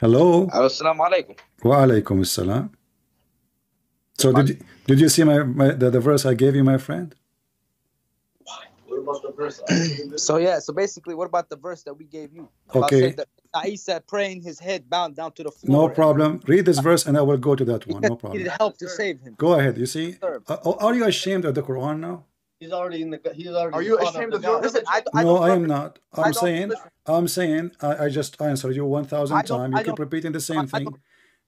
Hello. As-salamu alaykum. Wa alaykum as-salam. So did you see the verse I gave you, my friend? What about the verse? So basically, what about the verse that we gave you? Okay. Isa praying, his head bound down to the floor. No problem. Read this verse and I will go to that one. No problem. He needed help to save him. Go ahead. You see? Are you ashamed of the Quran now? He's already in the. Are you ashamed of your? Listen, no, I am not. I'm saying. I just answered you 1,000 times. You keep repeating the same thing.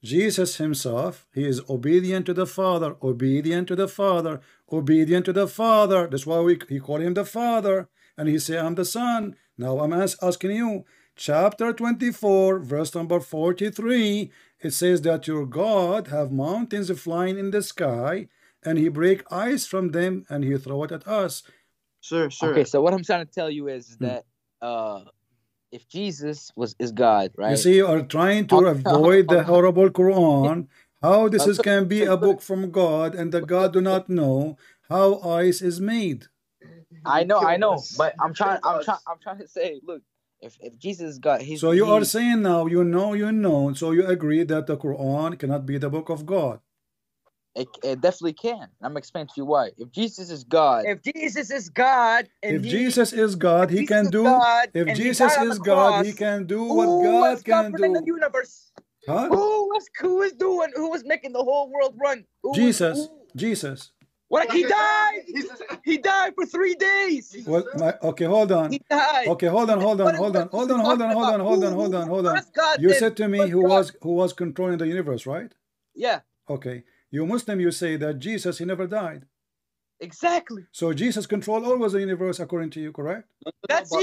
Jesus himself, he is obedient to the Father, obedient to the Father, obedient to the Father. That's why he called him the Father. And he said, I'm the Son. Now I'm asking you, chapter 24, verse number 43, it says that your God have mountains flying in the sky, and he break ice from them, and he throw it at us. Sure, sure. Okay, so what I'm trying to tell you is that... if Jesus is God, right? You see, you are trying to avoid the horrible Quran. How this can be a book from God and that God do not know how ice is made. I know, but I'm trying to say, look, if Jesus is God, he's... So you are saying now, you know, so you agree that the Quran cannot be the book of God. It definitely can. I'm explaining to you why. If Jesus is God, he can do what God can do. The universe. Huh? Who is making the whole world run? Jesus. What? He died. He died for 3 days. Well, okay, hold on. He died. Okay, hold on. You said to me, who was controlling the universe, right? Yeah. Okay. You Muslim, you say that Jesus, he never died. Exactly. So Jesus controlled always the universe, according to you, correct? That's what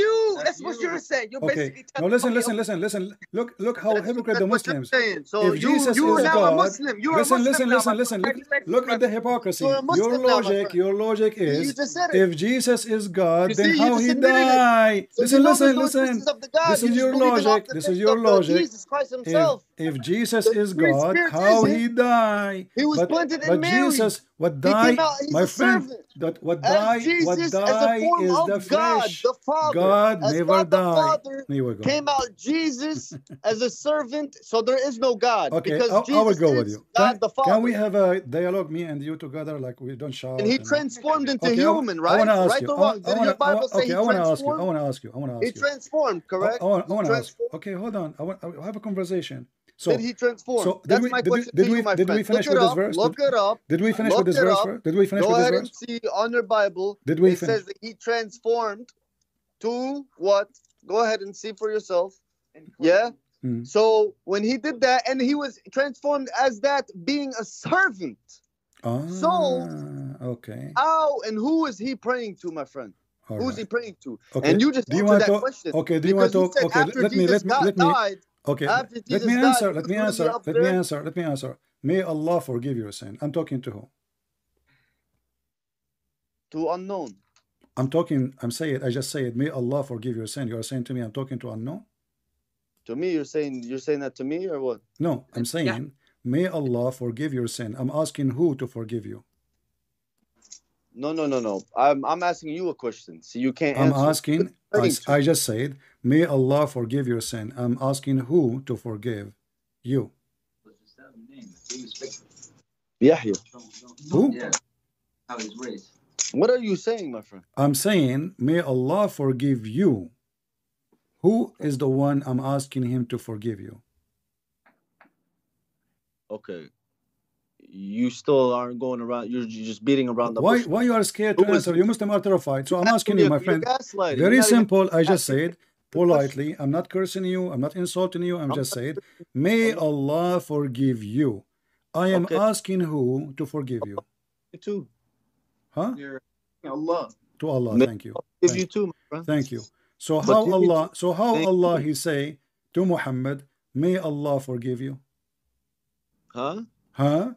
you're saying. You're basically telling me. No, listen. Look how hypocrite the Muslims. So if Jesus is God, listen. Look at the hypocrisy. Your logic is, if Jesus is God, then how he died? Listen. This is your logic. Jesus Christ himself. If Jesus is God, how he died? He was planted in Mary. What died, my friend? What died is the flesh. God never died. Came out Jesus as a servant, so there is no God. Okay, because I will go with you. Can we have a dialogue, me and you together, like we don't shout? And he transformed into human, right? I want to ask you. He transformed, correct? Okay, hold on. I have a conversation. So, did he transform? So did we finish with this verse? Look it up. Did we finish with this verse? Did we finish with this verse? Go ahead and see on your Bible. It says that he transformed to what? Go ahead and see for yourself. Yeah. So when he did that, and he was transformed as that, being a servant. Ah, so okay. How and who is he praying to, my friend? All who's right. he praying to? Okay. And you just answered that question. Okay. Do you want to? Okay. Let me. Okay, let me answer. May Allah forgive your sin. I'm talking to who? To unknown. I just say it. May Allah forgive your sin. You are saying to me, I'm talking to unknown? To me, you're saying that to me or what? No, I'm saying, may Allah forgive your sin. I'm asking who to forgive you. No. I'm asking you a question. So you can't answer. I'm asking, I just said, may Allah forgive your sin. I'm asking who to forgive you. Yahya. Who? What are you saying, my friend? I'm saying, may Allah forgive you. Who is the one I'm asking him to forgive you? Okay. You still aren't going around. You're just beating around the bush. Why you are scared to answer? You Muslims are terrified. So I'm asking you, my friend. Very simple. I just said politely. I'm not cursing you. I'm not insulting you. I'm just saying, may Allah forgive you. I am asking who to forgive you. You too. Huh? Allah. To Allah. Thank you. You too, my friend. Thank you. So how Allah? So how Allah? He say to Muhammad, may Allah forgive you. Huh? Huh?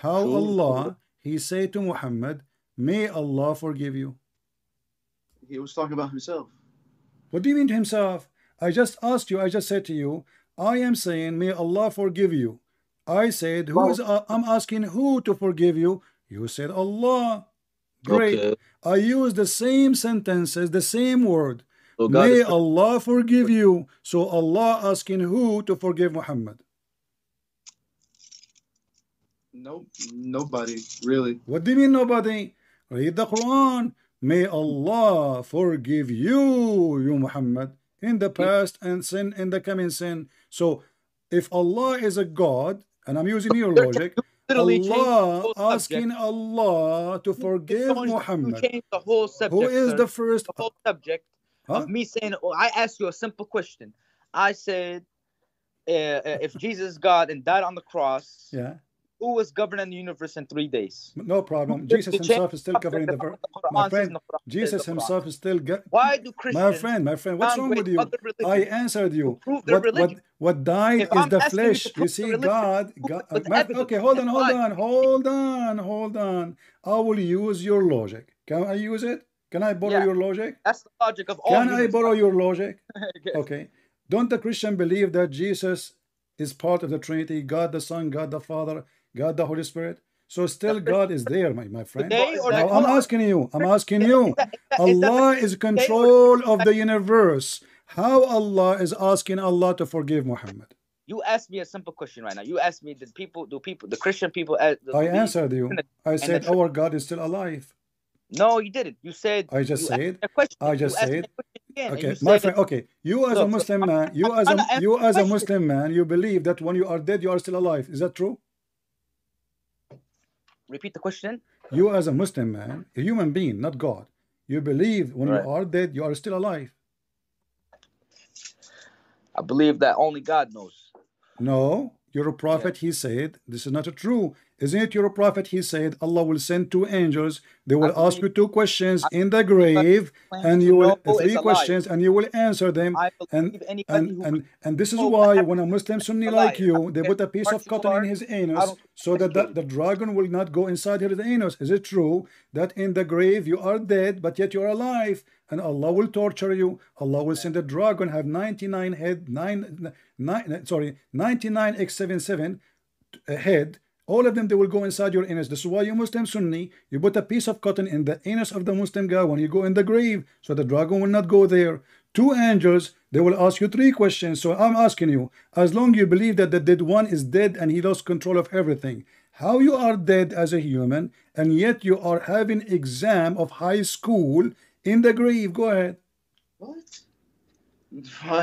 How Allah, he say to Muhammad, may Allah forgive you. He was talking about himself. What do you mean to himself? I just asked you, I just said to you, I am saying, may Allah forgive you. I said, I'm asking who to forgive you. You said Allah. Great. Okay. I used the same sentences, the same word. So may Allah forgive you. So Allah asking who to forgive Muhammad? No, nobody, really. What do you mean nobody? Read the Quran. May Allah forgive you, you Muhammad, in the past and sin in the coming sin. So if Allah is a God, and I'm using your logic, Allah asking Allah to forgive Muhammad. Change the whole subject, who is the first? The whole subject of me saying, oh, I asked you a simple question. I said, if Jesus is God and died on the cross, yeah, who was governing the universe in 3 days? No problem. Jesus himself is still governing the verse. My friend, Jesus himself is still governing. Why do Christians? My friend, what's wrong with you? I answered you. What died is the flesh. You see, God, okay, hold on. I will use your logic. Can I use it? Can I borrow your logic? That's the logic of all. Can I borrow your logic? Okay. Don't the Christian believe that Jesus is part of the Trinity, God the Son, God the Father, God the Holy Spirit? So still God is there, my friend. Now, I'm asking you. Allah is control of the universe. How Allah is asking Allah to forgive Muhammad? You asked me a simple question right now. You asked me, the Christian people... I answered you. I said, our God is still alive. No, you didn't. You said... I just said... Okay, my friend. Okay, you as a Muslim man, you believe that when you are dead, you are still alive. Is that true? Repeat the question. You as a Muslim man, a human being, not God, you believe when you are dead, you are still alive. I believe that only God knows. No, your prophet, he said, this is not true. Isn't it your prophet? He said, Allah will send two angels. They will ask you two questions in the grave, and you will three questions, and you will answer them. And this is why when a Muslim Sunni like you, they put a piece of cotton in his anus so that the dragon will not go inside his anus. Is it true that in the grave you are dead, but yet you are alive, and Allah will torture you? Allah will send a dragon have 99 head, 99 x 77 head. All of them, they will go inside your anus. This is why you Muslim Sunni, you put a piece of cotton in the anus of the Muslim guy when you go in the grave, so the dragon will not go there. Two angels, they will ask you three questions. So I'm asking you, as long as you believe that the dead one is dead and he lost control of everything, how you are dead as a human, and yet you are having exam of high school in the grave? Go ahead. What?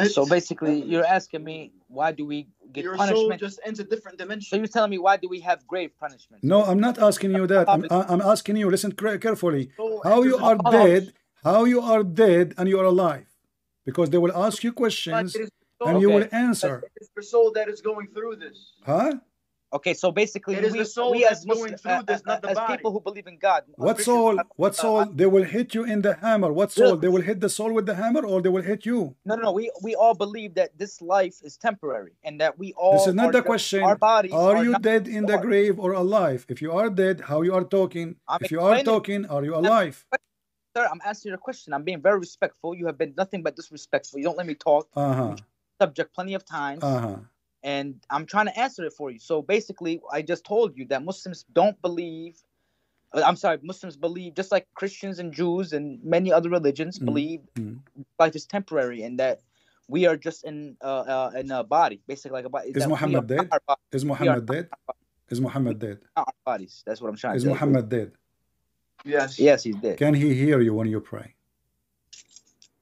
So basically, you're asking me, why do we get your punishment? Soul just ends a different dimension. So you tell me, why do we have grave punishment? No, I'm not asking you that. I'm asking you, listen carefully. How you are dead? How you are dead and you are alive? Because they will ask you questions and you will answer. It's the soul that is going through this. Huh? Okay, so basically, it is the soul that's going through this, not the body. As people who believe in God, what soul? What soul? They will hit you in the hammer. What soul? They will hit the soul with the hammer, or they will hit you? No. We all believe that this life is temporary, and that we all. This is not the question. Our bodies are you dead in the grave or alive? If you are dead, how you are talking? If you are talking, are you alive? Sir, I'm asking you a question. I'm being very respectful. You have been nothing but disrespectful. You don't let me talk. Subject plenty of times. And I'm trying to answer it for you. So basically, I just told you that Muslims don't believe. I'm sorry, Muslims believe just like Christians and Jews and many other religions believe life is temporary and that we are just in a body, basically like a body. Is Muhammad dead? Is Muhammad dead? Is Muhammad dead? Our bodies. That's what I'm trying to say. Is Muhammad dead? Yes. Yes, he's dead. Can he hear you when you pray?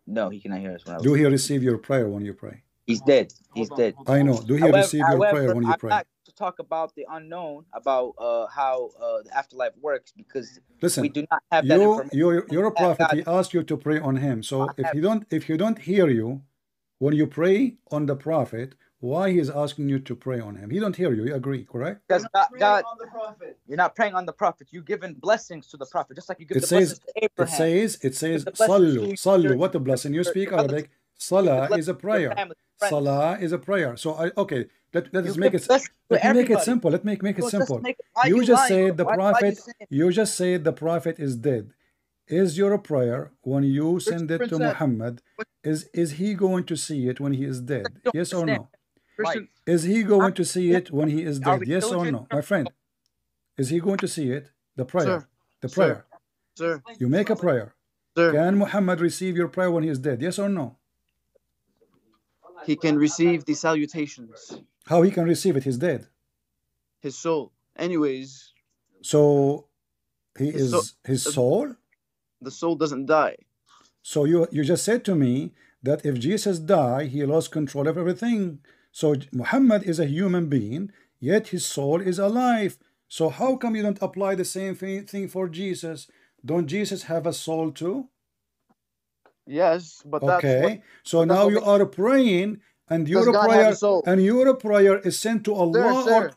No, he cannot hear us when I was. Do he receive your prayer when you pray? He's dead. He's dead. I know. Do you receive your prayer when you pray? I'm not to talk about the unknown, about how the afterlife works, because listen, we do not have that information. You're a prophet. He asked you to pray on him. So if you don't hear you when you pray on the prophet, why he is asking you to pray on him? He don't hear you. You agree, correct? Because God, you're not praying on the prophet. You're giving blessings to the prophet, just like you give the blessings to Abraham. It says, "Sallu, sallu." What a blessing! You speak Arabic. Salah is a prayer. Salah is a prayer. So okay, let me make it simple. You just say the prophet. You just say the prophet is dead. Is your prayer when you send it to Muhammad? Is he going to see it when he is dead? Yes or no? Is he going to see it when he is dead? Yes or no, my friend? Is he going to see it? The prayer. You make a prayer. Sir, can Muhammad receive your prayer when he is dead? Yes or no? He can receive the salutations. How he can receive it? He's dead. His soul. Anyways. So he his soul? The soul doesn't die. So you just said to me that if Jesus died, he lost control of everything. So Muhammad is a human being, yet his soul is alive. So how come you don't apply the same thing for Jesus? Don't Jesus have a soul too? Yes, but okay. So now you are praying, and your prayer is sent to Allah,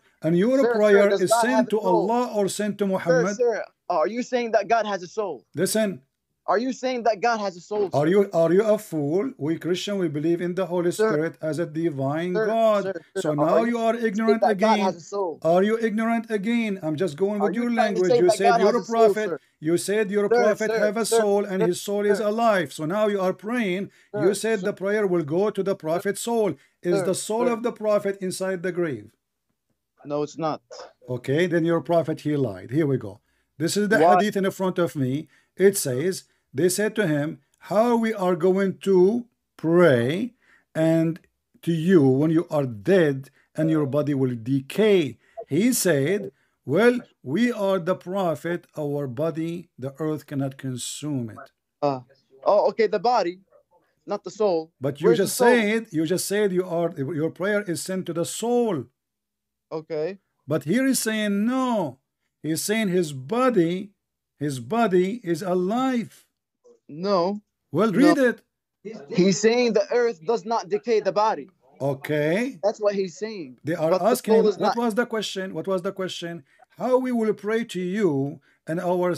or sent to Muhammad. Sir, are you saying that God has a soul? Listen. Are you saying that God has a soul? Sir? Are you a fool? We Christian, we believe in the Holy Spirit as a divine God. So now you are ignorant again. God has a soul. Are you ignorant again? I'm just going with your language. You said you're a prophet. You said your prophet have a soul and his soul is alive. So now you are praying. You said the prayer will go to the prophet's soul. Is the soul of the prophet inside the grave? No, it's not. Okay, then your prophet, he lied. Here we go. This is the hadith in front of me. It says, they said to him, how we are going to pray and to you when you are dead and your body will decay? He said, well, we are the prophet, our body, the earth cannot consume it. Okay, the body, not the soul. But you just said your prayer is sent to the soul. Okay. But here he's saying no. He's saying his body is alive. No. Well, read it. He's saying the earth does not decay the body. Okay. That's what he's saying. They are asking, what was the question? What was the question? How we will pray to you and our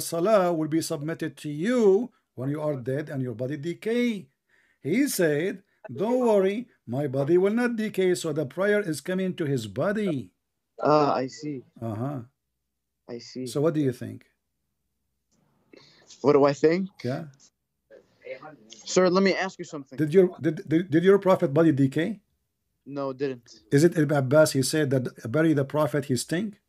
salah will be submitted to you when you are dead and your body decay. He said, don't worry, my body will not decay. So the prayer is coming to his body. I see. I see. So what do you think? What do I think? Yeah. Sir, let me ask you something. Did your prophet body decay? No, it didn't. Is it Ibn Abbas? He said that bury the prophet, he stink?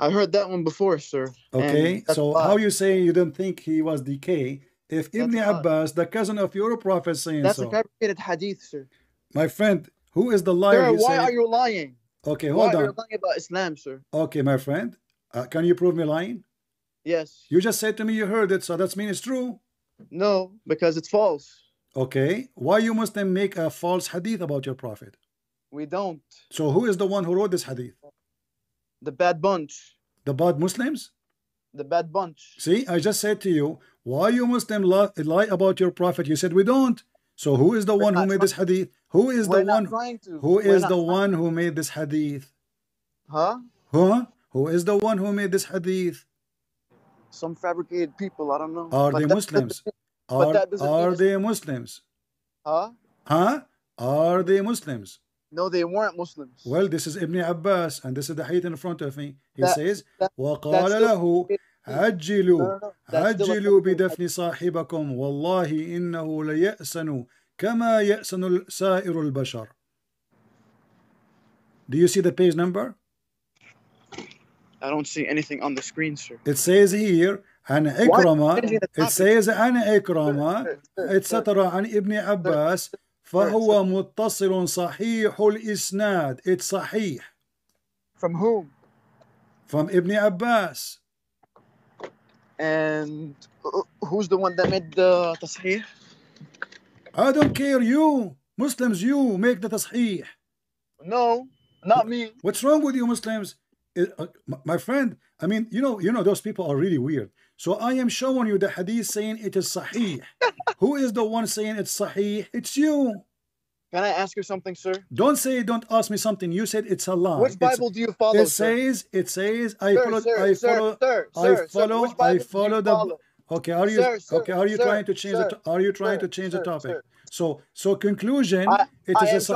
I heard that one before, sir. Okay, so how you say you don't think he was decay? If Ibn Abbas, the cousin of your prophet, saying that's so. That's a fabricated hadith, sir. My friend, who is the liar? Sir, why are you lying? Okay, hold on. You're lying about Islam, sir. Okay, my friend. Can you prove me lying? Yes. You just said to me you heard it, so that means it's true. No, because it's false. Okay. Why you Muslim make a false hadith about your prophet? We don't. So who is the one who wrote this hadith? The bad bunch. The bad Muslims? The bad bunch. See, I just said to you, why you Muslim lie about your prophet? You said we don't. So who is the one who made this hadith? Who is the one? Who is the one who made this hadith? Huh? Huh? Who is the one who made this hadith? Some fabricated people. I don't know. Are they Muslims? Are they Muslims? Huh? Huh? Are they Muslims? No, they weren't Muslims. Well, this is Ibn Abbas, and this is the hadith in front of me. He says, وَقَالَ لَهُ عجلوا بدفن صاحبكم والله إنه ليأسن كما يأسن سائر البشر. Do you see the page number? I don't see anything on the screen, sir. It says here عن إكرمة. It says عن إكرمة etc. عن ابن عباس فهو متصل صحيح الإسناد. It's صحيح. From whom? From Ibn Abbas. And who's the one that made the tasheeh? I don't care. You Muslims, you make the tasheeh. No, not me. What's wrong with you Muslims? My friend, I mean, you know those people are really weird. So I am showing you the hadith saying it is sahih. Who is the one saying it's sahih? It's you. Can I ask you something, sir? Don't say, don't ask me something. You said it's a lie. Which Bible do you follow? It says, I follow. Okay, are you trying to change the topic? So conclusion, it is a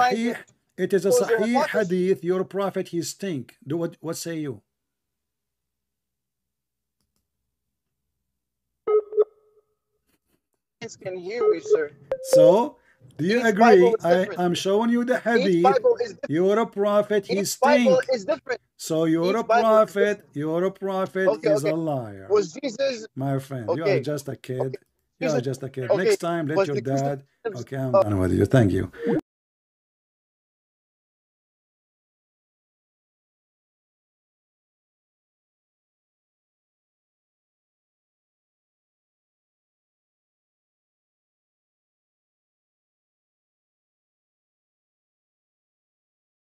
sahih hadith. Your prophet, he stink. What say you? Can hear me, sir. So. Do you agree? I'm showing you the hadith. Your prophet, he stink. So your prophet okay, is a liar. Was Jesus, my friend, okay, you are just a kid. Okay. You are just a kid. Okay. Next time, let your dad. Okay, I'm done with you. Thank you.